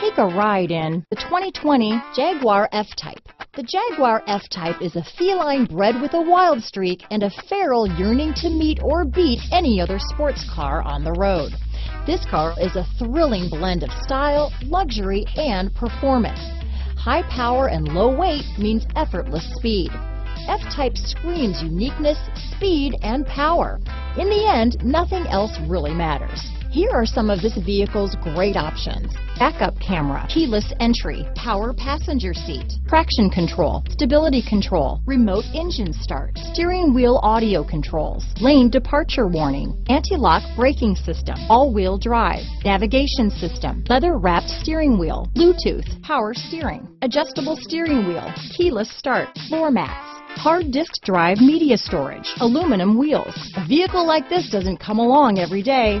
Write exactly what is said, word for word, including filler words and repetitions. Take a ride in the twenty twenty Jaguar F-Type. The Jaguar F-Type is a feline bred with a wild streak and a feral yearning to meet or beat any other sports car on the road. This car is a thrilling blend of style, luxury, and performance. High power and low weight means effortless speed. F-Type screams uniqueness, speed, and power. In the end, nothing else really matters. Here are some of this vehicle's great options: backup camera, keyless entry, power passenger seat, traction control, stability control, remote engine start, steering wheel audio controls, lane departure warning, anti-lock braking system, all-wheel drive, navigation system, leather-wrapped steering wheel, Bluetooth, power steering, adjustable steering wheel, keyless start, floor mats, hard disk drive media storage, aluminum wheels. A vehicle like this doesn't come along every day.